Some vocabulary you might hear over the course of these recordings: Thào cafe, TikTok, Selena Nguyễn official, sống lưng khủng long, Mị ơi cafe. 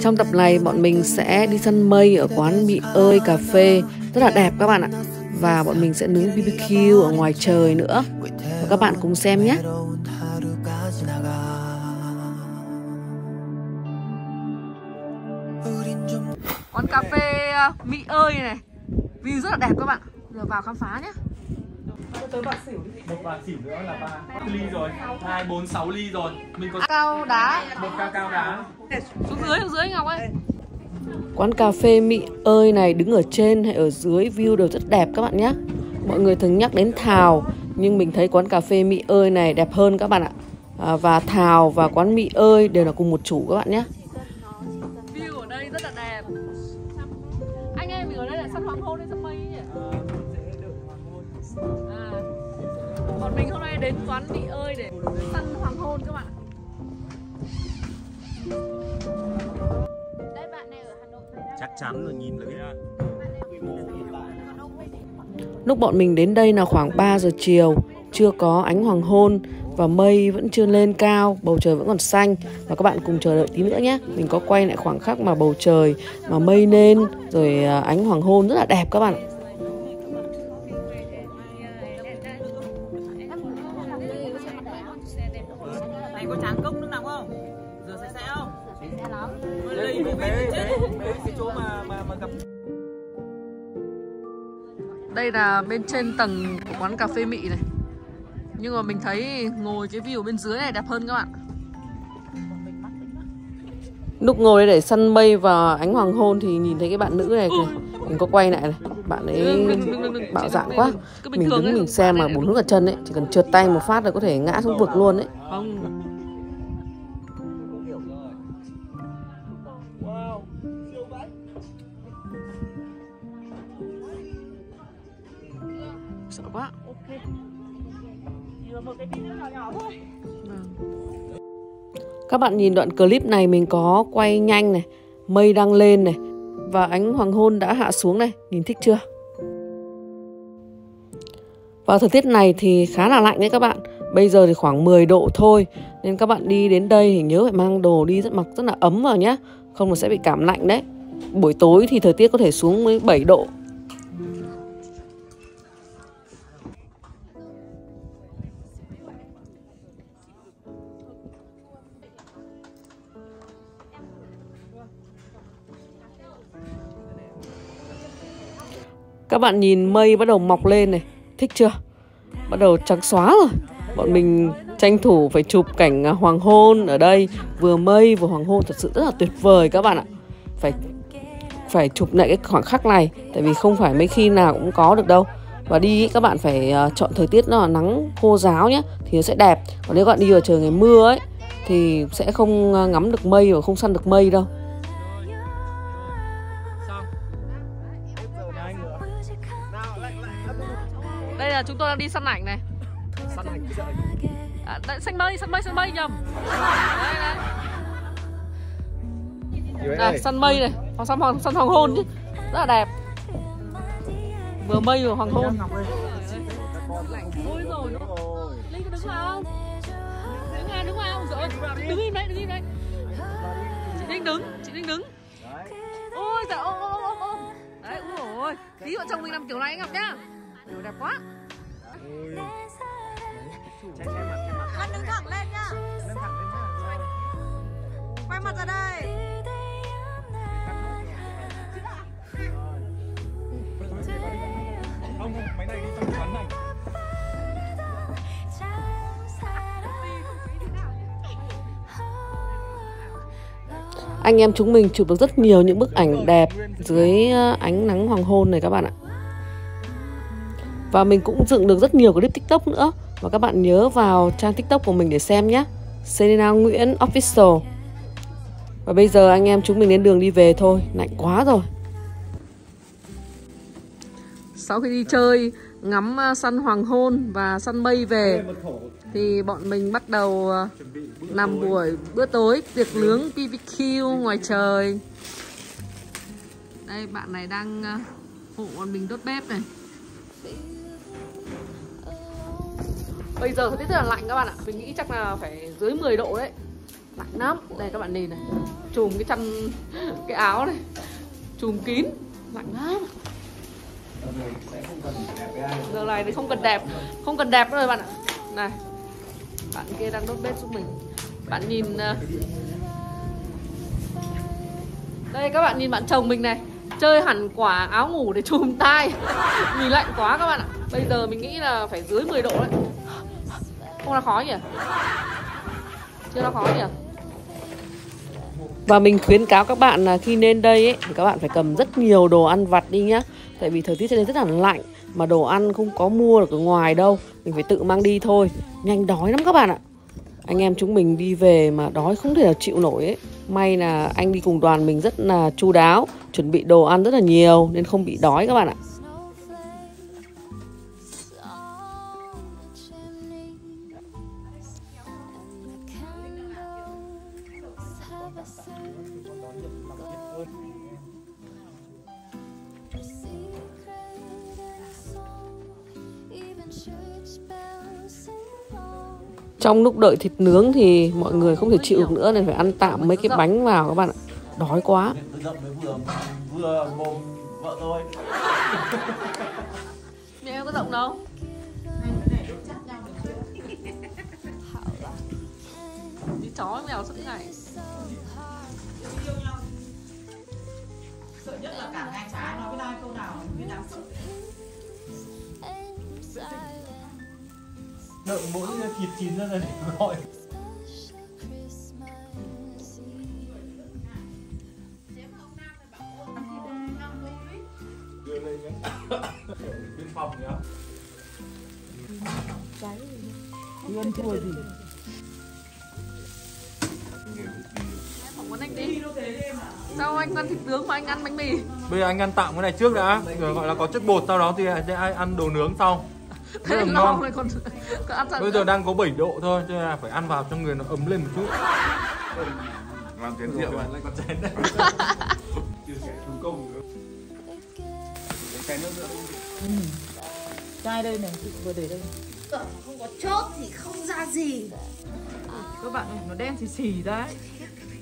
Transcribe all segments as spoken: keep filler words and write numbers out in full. Trong tập này bọn mình sẽ đi săn mây ở quán Mị ơi cà phê, rất là đẹp các bạn ạ. Và bọn mình sẽ nướng bê bê quy ở ngoài trời nữa. Và các bạn cùng xem nhé. Quán cà phê Mị ơi này, view rất là đẹp các bạn. Giờ vào khám phá nhé. Tới bạc xỉu đi. Một bạc xỉu nữa là ba ly rồi, hai bốn sáu ly rồi. Mình có cao đá, một cao cao đá. Xuống dưới, xuống dưới Ngọc ơi. Quán cà phê Mị ơi này đứng ở trên hay ở dưới view đều rất đẹp các bạn nhé. Mọi người thường nhắc đến Thảo, nhưng mình thấy quán cà phê Mị ơi này đẹp hơn các bạn ạ. À, và Thảo và quán Mị ơi đều là cùng một chủ các bạn nhé. View ở đây rất là đẹp. Anh em mình ở đây là sắp hoàng hôn lên sắp mây nhỉ? À, bọn mình hôm nay đến quán Mị ơi để săn hoàng hôn các bạn ạ. Chắc chắn rồi, nhìn thấy. Lúc bọn mình đến đây là khoảng ba giờ chiều, chưa có ánh hoàng hôn và mây vẫn chưa lên cao, bầu trời vẫn còn xanh. Và các bạn cùng chờ đợi tí nữa nhé. Mình có quay lại khoảng khắc mà bầu trời mà mây lên rồi ánh hoàng hôn rất là đẹp các bạn ạ. Này có tráng cốc nước nóng không? Rửa sạch sẽ không? Sạch sẽ lắm. Lấy cái chỗ mà mà mà gặp. Đây là bên trên tầng của quán cà phê Mị này. Nhưng mà mình thấy ngồi cái view bên dưới này đẹp hơn các bạn. Lúc ngồi đây để săn mây và ánh hoàng hôn thì nhìn thấy cái bạn nữ này kìa. Mình có quay lại này. Bạn ấy đừng, đừng, đừng, đừng, bạo dạn quá. Mình đứng ấy, mình xem mà bùn nước ở chân ấy, chỉ cần trượt tay một phát là có thể ngã xuống vực luôn đấy. Không. Sợ quá. Các bạn nhìn đoạn clip này mình có quay nhanh này, mây đang lên này và ánh hoàng hôn đã hạ xuống này, nhìn thích chưa? Và thời tiết này thì khá là lạnh đấy các bạn. Bây giờ thì khoảng mười độ thôi, nên các bạn đi đến đây thì nhớ phải mang đồ đi rất mặc rất là ấm vào nhé, không là sẽ bị cảm lạnh đấy. Buổi tối thì thời tiết có thể xuống với bảy độ. Các bạn nhìn mây bắt đầu mọc lên này, thích chưa? Bắt đầu trắng xóa rồi. Bọn mình tranh thủ phải chụp cảnh hoàng hôn ở đây, vừa mây vừa hoàng hôn, thật sự rất là tuyệt vời các bạn ạ. Phải phải chụp lại cái khoảng khắc này, tại vì không phải mấy khi nào cũng có được đâu. Và đi các bạn phải chọn thời tiết nó là nắng khô ráo nhé, thì nó sẽ đẹp. Còn nếu các bạn đi vào trời ngày mưa ấy thì sẽ không ngắm được mây và không săn được mây đâu. Đây là chúng tôi đang đi săn ảnh này. Săn ảnh cái à, săn mây, săn mây, săn mây nhầm. Đây này. À, săn mây này, hoặc săn hoàng, săn hoàng hôn chứ. Rất là đẹp. Vừa mây vừa hoàng hôn. Ôi rồi. Linh có đứng vào không? Đứng ngay đứng vào không? Đứng im đấy, đứng im đấy. Chị Linh đứng, chị Linh đứng. Ôi giời ôm ôm ôm ôm. Đấy, ôi. Tí vợ chồng mình làm kiểu này Ngọc nhá. Điều đẹp quá. Ôi. Trái trái mặt, trái mặt. Con đứng thẳng lên nhá. Đứng thẳng lên nhá. Quay mặt ra đây. Không, máy này đi trong quán này. Anh em chúng mình chụp được rất nhiều những bức ảnh đẹp dưới ánh nắng hoàng hôn này các bạn ạ. Và mình cũng dựng được rất nhiều clip TikTok nữa. Và các bạn nhớ vào trang TikTok của mình để xem nhé. Selena Nguyễn official. Và bây giờ anh em chúng mình đến đường đi về thôi. Lạnh quá rồi. Sau khi đi chơi, ngắm săn hoàng hôn và săn mây về thì bọn mình bắt đầu làm buổi bữa tối tiệc nướng bê bê quy ngoài trời. Đây bạn này đang hộ bọn mình đốt bếp này. Bây giờ thời tiết rất là lạnh các bạn ạ. Mình nghĩ chắc là phải dưới mười độ đấy. nặng lắm. Đây các bạn nhìn này, chùm cái chăn, cái áo này chùm kín, nặng lắm. Giờ này thì không cần đẹp, không cần đẹp rồi bạn ạ. Này, bạn kia đang đốt bếp giúp mình. Bạn nhìn, đây các bạn nhìn bạn chồng mình này, chơi hẳn quả áo ngủ để chùm tai. Nhìn lạnh quá các bạn ạ. Bây giờ mình nghĩ là phải dưới mười độ đấy. Không là khó nhỉ? Chưa là khó nhỉ? Và mình khuyến cáo các bạn là khi lên đây ấy, thì các bạn phải cầm rất nhiều đồ ăn vặt đi nhá. Tại vì thời tiết trên đây rất là lạnh, mà đồ ăn không có mua được ở ngoài đâu, mình phải tự mang đi thôi. Nhanh đói lắm các bạn ạ. Anh em chúng mình đi về mà đói không thể nào chịu nổi ấy. May là anh đi cùng đoàn mình rất là chu đáo, chuẩn bị đồ ăn rất là nhiều nên không bị đói các bạn ạ. Trong lúc đợi thịt nướng thì mọi người không thể chịu được nữa nên phải ăn tạm mấy cái bánh vào các bạn ạ. Đói quá. Vừa mồm vợ tôi. Mẹ em có rộng đâu. Như chó mèo suốt ngày. Sợ nhất là cả hai trái nói với ai câu nào mới đáng sợ. Đợi mỗi thịt chín ra rồi gọi. Bên phòng nhá. Cháy luôn thua gì? Không muốn anh đi. Sao anh ăn thịt nướng mà anh ăn bánh mì? Bây giờ anh ăn tạm cái này trước đã, rồi gọi là có chất bột, sau đó thì sẽ ăn đồ nướng sau. Thế là ngon. Còn, còn ăn bây giờ đang có bảy độ thôi, cho nên là phải ăn vào cho người nó ấm lên một chút. Làm chén rượu à? Còn chén đấy. Chai đây này, chị vừa để đây. Không có chốt thì không ra gì. Các bạn này, nó đen xì xì đấy.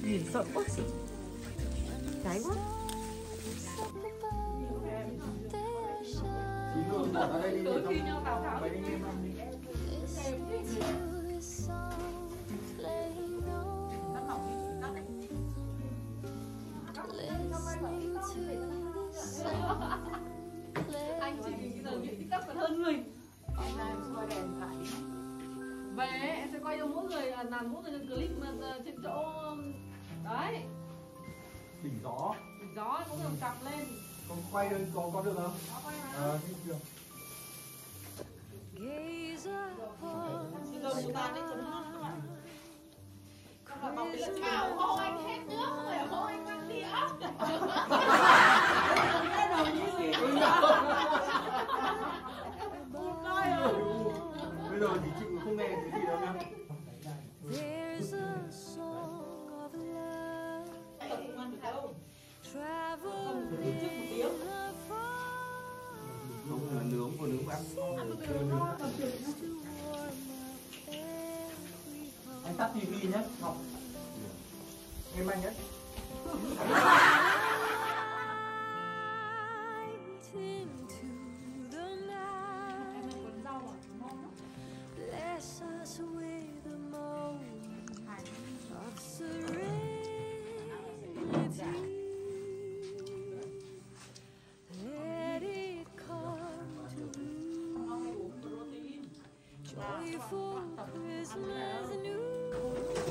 Nhìn sợ quá. Cháy quá. Anh chỉ giờ nghĩ TikTok còn hơn mình. Về em sẽ quay cho mỗi người làm mỗi người clip trên chỗ đấy. Đỉnh gió. Đỉnh gió cũng được tập lên. Con quay được, có có được không? Có quay hả? Ờ, được. Bây giờ thì chị không nghe cái gì đâu nhá. Anh tắt ti vi nhé, học em anh nhé.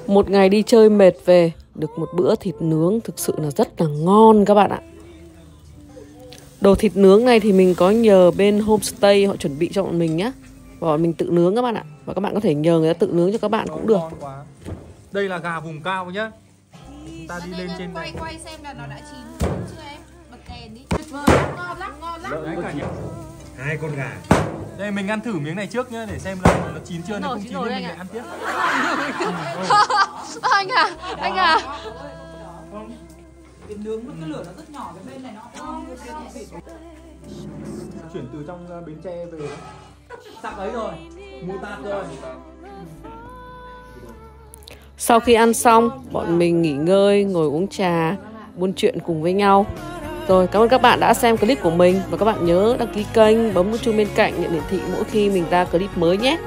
Một ngày đi chơi mệt về, được một bữa thịt nướng thực sự là rất là ngon các bạn ạ. Đồ thịt nướng này thì mình có nhờ bên homestay họ chuẩn bị cho bọn mình nhé. Và bọn mình tự nướng các bạn ạ. Và các bạn có thể nhờ người ta tự nướng cho các bạn cũng được. Đây là gà vùng cao nhá. Chúng ta đi lên trên quay này. Quay xem là nó đã chín chưa em? Bật đèn đi. Tuyệt vời, ngon lắm, ngon lắm. Đấy cả nhà. Hai con gà. Đây mình ăn thử miếng này trước nhá để xem là nó chín chưa, nó không chín thì mình ăn tiếp. Anh à, anh à. Cái nướng với cái lửa nó rất nhỏ, cái bên này nó chuyển từ trong Bến Tre về. Sạc ấy rồi, mua tạt rồi. Sau khi ăn xong, bọn mình nghỉ ngơi, ngồi uống trà, buôn chuyện cùng với nhau. Rồi, cảm ơn các bạn đã xem clip của mình. Và các bạn nhớ đăng ký kênh, bấm nút chuông bên cạnh nhận hiển thị mỗi khi mình ra clip mới nhé.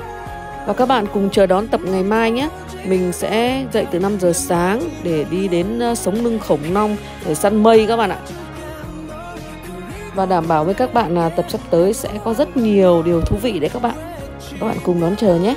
Và các bạn cùng chờ đón tập ngày mai nhé. Mình sẽ dậy từ năm giờ sáng để đi đến sống lưng khổng nong để săn mây các bạn ạ. Và đảm bảo với các bạn là tập sắp tới sẽ có rất nhiều điều thú vị đấy các bạn. Các bạn cùng đón chờ nhé.